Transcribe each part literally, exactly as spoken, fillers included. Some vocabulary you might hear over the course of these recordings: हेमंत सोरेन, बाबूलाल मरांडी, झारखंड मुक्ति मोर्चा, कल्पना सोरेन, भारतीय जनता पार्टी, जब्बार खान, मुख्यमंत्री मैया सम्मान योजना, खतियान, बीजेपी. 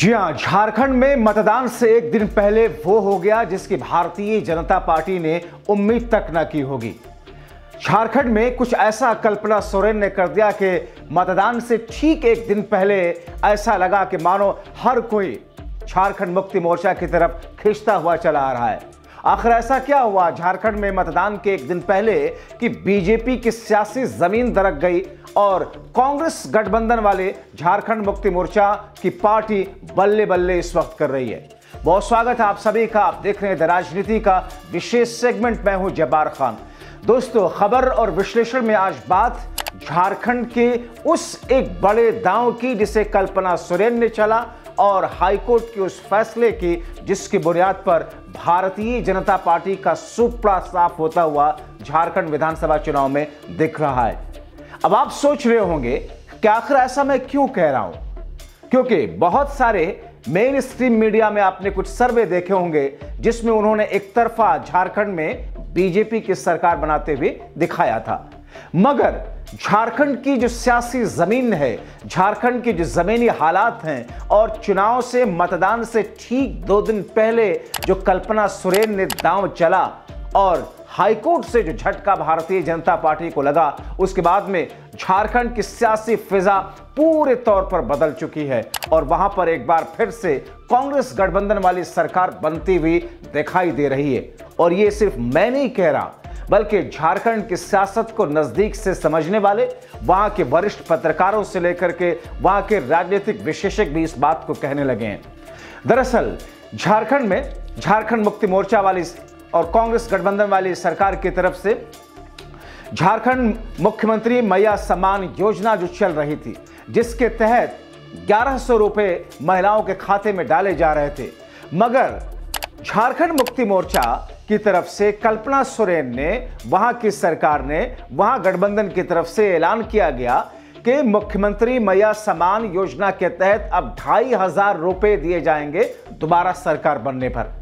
जी हां, झारखंड में मतदान से एक दिन पहले वो हो गया जिसकी भारतीय जनता पार्टी ने उम्मीद तक न की होगी। झारखंड में कुछ ऐसा कल्पना सोरेन ने कर दिया कि मतदान से ठीक एक दिन पहले ऐसा लगा कि मानो हर कोई झारखंड मुक्ति मोर्चा की तरफ खींचता हुआ चला आ रहा है। आखिर ऐसा क्या हुआ झारखंड में मतदान के एक दिन पहले कि बीजेपी की सियासी जमीन दरक गई और कांग्रेस गठबंधन वाले झारखंड मुक्ति मोर्चा की पार्टी बल्ले बल्ले इस वक्त कर रही है। बहुत स्वागत है आप सभी का, आप देख रहे हैं द राजनीति का विशेष सेगमेंट। मैं हूं जब्बार खान। दोस्तों, खबर और विश्लेषण में आज बात झारखंड के उस एक बड़े दांव की जिसे कल्पना सोरेन ने चला और हाईकोर्ट के उस फैसले की जिसकी बुनियाद पर भारतीय जनता पार्टी का सुपड़ा साफ होता हुआ झारखंड विधानसभा चुनाव में दिख रहा है। अब आप सोच रहे होंगे कि आखिर ऐसा मैं क्यों कह रहा हूं, क्योंकि बहुत सारे मेन स्ट्रीम मीडिया में आपने कुछ सर्वे देखे होंगे जिसमें उन्होंने एक तरफा झारखंड में बीजेपी की सरकार बनाते हुए दिखाया था। मगर झारखंड की जो सियासी जमीन है, झारखंड के जो जमीनी हालात हैं और चुनाव से मतदान से ठीक दो दिन पहले जो कल्पना सोरेन ने दांव चला और हाईकोर्ट से जो झटका भारतीय जनता पार्टी को लगा, उसके बाद में झारखंड की सियासी फिजा पूरे तौर पर बदल चुकी है और वहां पर एक बार फिर से कांग्रेस गठबंधन वाली सरकार बनती हुई दिखाई दे रही है। और ये सिर्फ मैं नहीं कह रहा, बल्कि झारखंड की सियासत को नजदीक से समझने वाले, वहां के वरिष्ठ पत्रकारों से लेकर के वहां के राजनीतिक विशेषज्ञ भी इस बात को कहने लगे हैं। दरअसल झारखंड में झारखंड मुक्ति मोर्चा वाली और कांग्रेस गठबंधन वाली सरकार की तरफ से झारखंड मुख्यमंत्री मैया सम्मान योजना जो चल रही थी, जिसके तहत ग्यारह सौ रुपये महिलाओं के खाते में डाले जा रहे थे, मगर झारखंड मुक्ति मोर्चा की तरफ से कल्पना सोरेन ने, वहां की सरकार ने, वहां गठबंधन की तरफ से ऐलान किया गया कि मुख्यमंत्री मैया सम्मान योजना के तहत अब ढाई हजार रुपये दिए जाएंगे दोबारा सरकार बनने पर।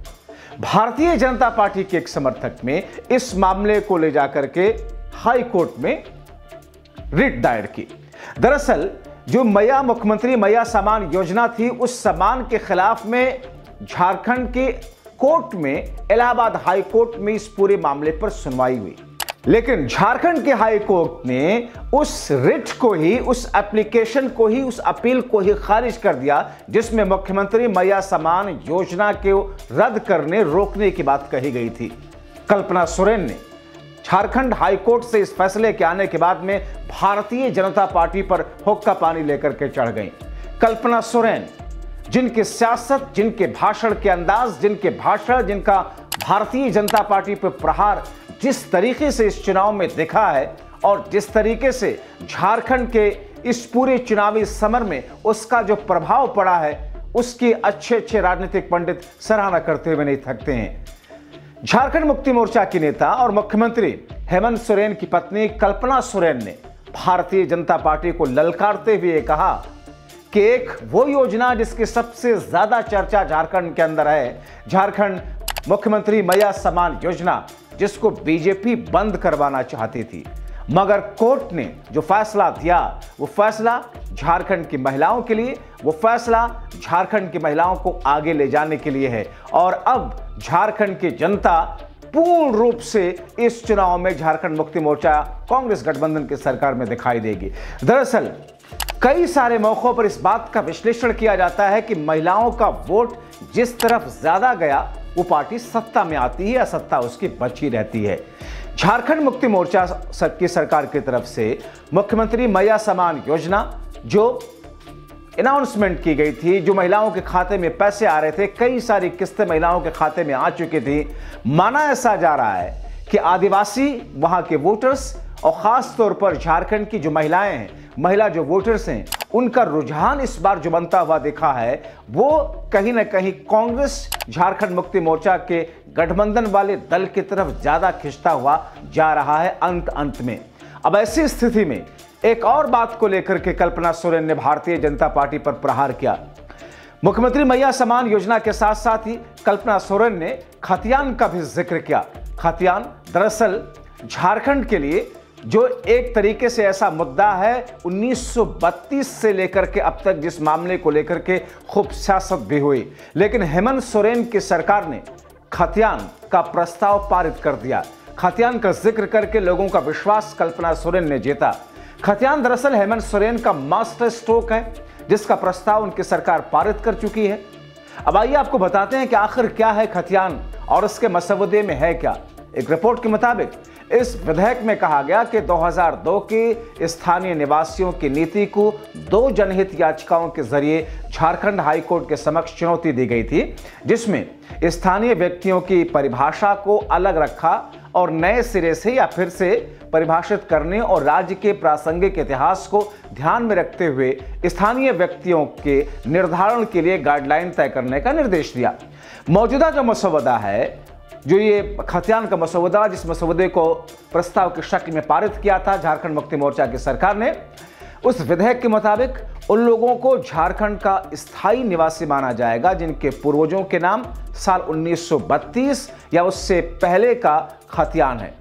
भारतीय जनता पार्टी के एक समर्थक ने इस मामले को ले जाकर के हाई कोर्ट में रिट दायर की। दरअसल जो मैया मुख्यमंत्री मैया सम्मान योजना थी, उस सम्मान के खिलाफ में झारखंड के कोर्ट में इलाहाबाद हाई कोर्ट में इस पूरे मामले पर सुनवाई हुई, लेकिन झारखंड के हाई कोर्ट ने उस रिट को ही, उस एप्लीकेशन को ही, उस अपील को ही खारिज कर दिया जिसमें मुख्यमंत्री मैया सम्मान योजना को रद्द करने, रोकने की बात कही गई थी। कल्पना सोरेन ने झारखंड हाई कोर्ट से इस फैसले के आने के बाद में भारतीय जनता पार्टी पर हुक्का पानी लेकर के चढ़ गई। कल्पना सोरेन जिनकी सियासत, जिनके भाषण के अंदाज, जिनके भाषण, जिनका भारतीय जनता पार्टी पर प्रहार जिस तरीके से इस चुनाव में दिखा है और जिस तरीके से झारखंड के इस पूरे चुनावी समर में उसका जो प्रभाव पड़ा है, उसकी अच्छे अच्छे राजनीतिक पंडित सराहना करते हुए नहीं थकते हैं। झारखंड मुक्ति मोर्चा के नेता और मुख्यमंत्री हेमंत सोरेन की पत्नी कल्पना सोरेन ने भारतीय जनता पार्टी को ललकारते हुए कहा कि एक वो योजना जिसकी सबसे ज्यादा चर्चा झारखंड के अंदर है, झारखंड मुख्यमंत्री मैया सम्मान योजना, जिसको बीजेपी बंद करवाना चाहती थी, मगर कोर्ट ने जो फैसला दिया वो फैसला झारखंड की महिलाओं के लिए, वो फैसला झारखंड की महिलाओं को आगे ले जाने के लिए है। और अब झारखंड की जनता पूर्ण रूप से इस चुनाव में झारखंड मुक्ति मोर्चा कांग्रेस गठबंधन की सरकार में दिखाई देगी। दरअसल कई सारे मौकों पर इस बात का विश्लेषण किया जाता है कि महिलाओं का वोट जिस तरफ ज्यादा गया वो पार्टी सत्ता में आती है या सत्ता उसकी बची रहती है। झारखंड मुक्ति मोर्चा की सरकार की तरफ से मुख्यमंत्री मैया सम्मान योजना जो अनाउंसमेंट की गई थी, जो महिलाओं के खाते में पैसे आ रहे थे, कई सारी किस्तें महिलाओं के खाते में आ चुकी थी। माना ऐसा जा रहा है कि आदिवासी वहां के वोटर्स और खास तौर पर झारखंड की जो महिलाएं हैं, महिला जो वोटर्स हैं, उनका रुझान इस बार जो बनता हुआ दिखा है वो कहीं ना कहीं कांग्रेस झारखंड मुक्ति मोर्चा के गठबंधन वाले दल की तरफ ज्यादा खिंचता हुआ जा रहा है अंत अंत में। अब ऐसी स्थिति में एक और बात को लेकर के कल्पना सोरेन ने भारतीय जनता पार्टी पर प्रहार किया। मुख्यमंत्री मैया सम्मान योजना के साथ साथ ही कल्पना सोरेन ने खतियान का भी जिक्र किया। खतियान दरअसल झारखंड के लिए जो एक तरीके से ऐसा मुद्दा है उन्नीस सौ बत्तीस से लेकर के अब तक जिस मामले को लेकर के खूब सियासत भी हुई, लेकिन हेमंत सोरेन की सरकार ने खतियान का प्रस्ताव पारित कर दिया। खतियान का जिक्र करके लोगों का विश्वास कल्पना सोरेन ने जीता। खतियान दरअसल हेमंत सोरेन का मास्टर स्ट्रोक है, जिसका प्रस्ताव उनकी सरकार पारित कर चुकी है। अब आइए आपको बताते हैं कि आखिर क्या है खतियान और इसके मसौदे में है क्या। एक रिपोर्ट के मुताबिक इस विधेयक में कहा गया कि दो हज़ार दो की स्थानीय निवासियों की नीति को दो जनहित याचिकाओं के जरिए झारखंड हाईकोर्ट के समक्ष चुनौती दी गई थी, जिसमें स्थानीय व्यक्तियों की परिभाषा को अलग रखा और नए सिरे से या फिर से परिभाषित करने और राज्य के प्रासंगिक इतिहास को ध्यान में रखते हुए स्थानीय व्यक्तियों के निर्धारण के लिए गाइडलाइन तय करने का निर्देश दिया। मौजूदा जो मसौदा है, जो ये खतियान का मसौदा, जिस मसौदे को प्रस्ताव की शक्ल में पारित किया था झारखंड मुक्ति मोर्चा की सरकार ने, उस विधेयक के मुताबिक उन लोगों को झारखंड का स्थायी निवासी माना जाएगा जिनके पूर्वजों के नाम साल उन्नीस सौ बत्तीस या उससे पहले का खतियान है।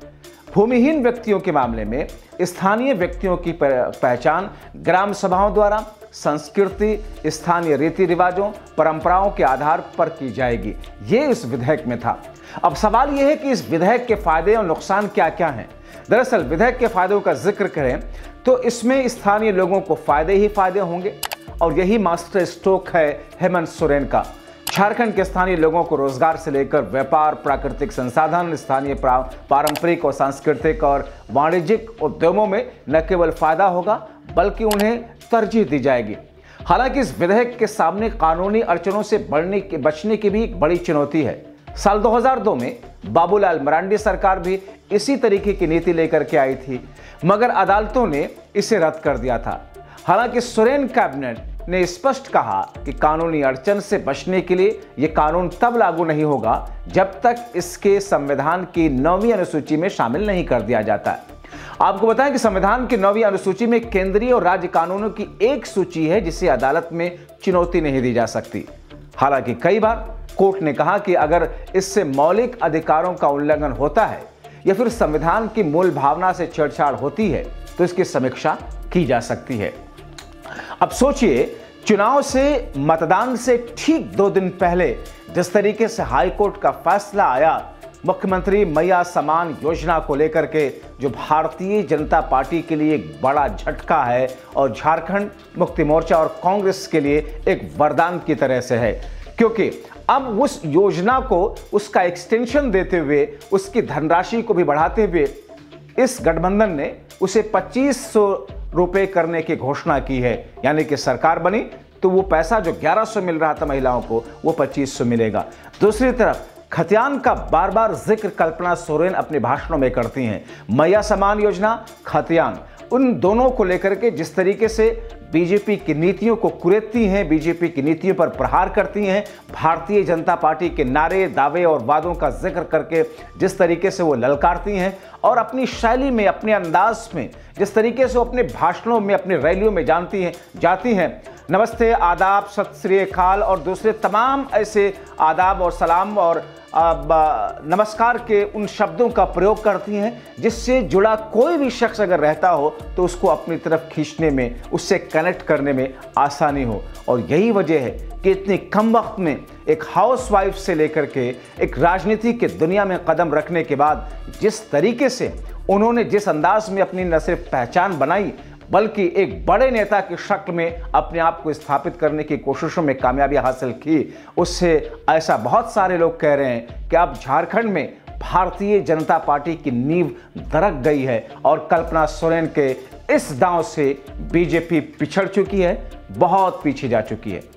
भूमिहीन व्यक्तियों के मामले में स्थानीय व्यक्तियों की पहचान ग्राम सभाओं द्वारा संस्कृति, स्थानीय रीति रिवाजों, परंपराओं के आधार पर की जाएगी। ये इस विधेयक में था। अब सवाल यह है कि इस विधेयक के फायदे और नुकसान क्या क्या हैं। दरअसल विधेयक के फायदों का जिक्र करें तो इसमें स्थानीय लोगों को फायदे ही फायदे होंगे और यही मास्टर स्ट्रोक है हेमंत सोरेन का। झारखंड के स्थानीय लोगों को रोजगार से लेकर व्यापार, प्राकृतिक संसाधन, स्थानीय पारंपरिक और सांस्कृतिक और वाणिज्यिक उद्यमों में न केवल फायदा होगा बल्कि उन्हें तरजीह दी जाएगी। हालांकि इस विधेयक के सामने कानूनी अड़चनों से बढ़ने के बचने की भी एक बड़ी चुनौती है। साल दो हज़ार दो में बाबूलाल मरांडी सरकार भी इसी तरीके की नीति लेकर के आई थी, मगर अदालतों ने इसे रद्द कर दिया था। हालांकि सोरेन कैबिनेट ने स्पष्ट कहा कि कानूनी अड़चन से बचने के लिए ये कानून तब लागू नहीं होगा जब तक इसके संविधान की नौवीं अनुसूची में शामिल नहीं कर दिया जाता है। आपको बताएं कि संविधान की नौवीं अनुसूची में केंद्रीय और राज्य कानूनों की एक सूची है जिसे अदालत में चुनौती नहीं दी जा सकती। हालांकि कई बार कोर्ट ने कहा कि अगर इससे मौलिक अधिकारों का उल्लंघन होता है या फिर संविधान की मूल भावना से छेड़छाड़ होती है तो इसकी समीक्षा की जा सकती है। अब सोचिए, चुनाव से मतदान से ठीक दो दिन पहले जिस तरीके से हाईकोर्ट का फैसला आया मुख्यमंत्री मैया सम्मान योजना को लेकर के, जो भारतीय जनता पार्टी के लिए एक बड़ा झटका है और झारखंड मुक्ति मोर्चा और कांग्रेस के लिए एक वरदान की तरह से है, क्योंकि अब उस योजना को उसका एक्सटेंशन देते हुए, उसकी धनराशि को भी बढ़ाते हुए इस गठबंधन ने उसे पच्चीस सौ रुपये करने की घोषणा की है। यानी कि सरकार बनी तो वो पैसा जो ग्यारह सौ मिल रहा था महिलाओं को, वो पच्चीस सौ मिलेगा। दूसरी तरफ खतियान का बार बार जिक्र कल्पना सोरेन अपने भाषणों में करती हैं। मैया सम्मान योजना, खतियान, उन दोनों को लेकर के जिस तरीके से बीजेपी की नीतियों को कुरेदती हैं, बीजेपी की नीतियों पर प्रहार करती हैं, भारतीय जनता पार्टी के नारे, दावे और वादों का जिक्र करके जिस तरीके से वो ललकारती हैं और अपनी शैली में, अपने अंदाज में, जिस तरीके से वो अपने भाषणों में, अपनी रैलियों में जानती हैं जाती हैं नमस्ते, आदाब, सत श्री अकाल और दूसरे तमाम ऐसे आदाब और सलाम और अब नमस्कार के उन शब्दों का प्रयोग करती हैं जिससे जुड़ा कोई भी शख्स अगर रहता हो तो उसको अपनी तरफ खींचने में, उससे कनेक्ट करने में आसानी हो। और यही वजह है कि इतने कम वक्त में एक हाउस वाइफ से लेकर के एक राजनीति के दुनिया में कदम रखने के बाद जिस तरीके से उन्होंने, जिस अंदाज में अपनी न सिर्फ पहचान बनाई बल्कि एक बड़े नेता की शक्ल में अपने आप को स्थापित करने की कोशिशों में कामयाबी हासिल की, उससे ऐसा बहुत सारे लोग कह रहे हैं कि अब झारखंड में भारतीय जनता पार्टी की नींव दरक गई है और कल्पना सोरेन के इस दांव से बीजेपी पिछड़ चुकी है, बहुत पीछे जा चुकी है।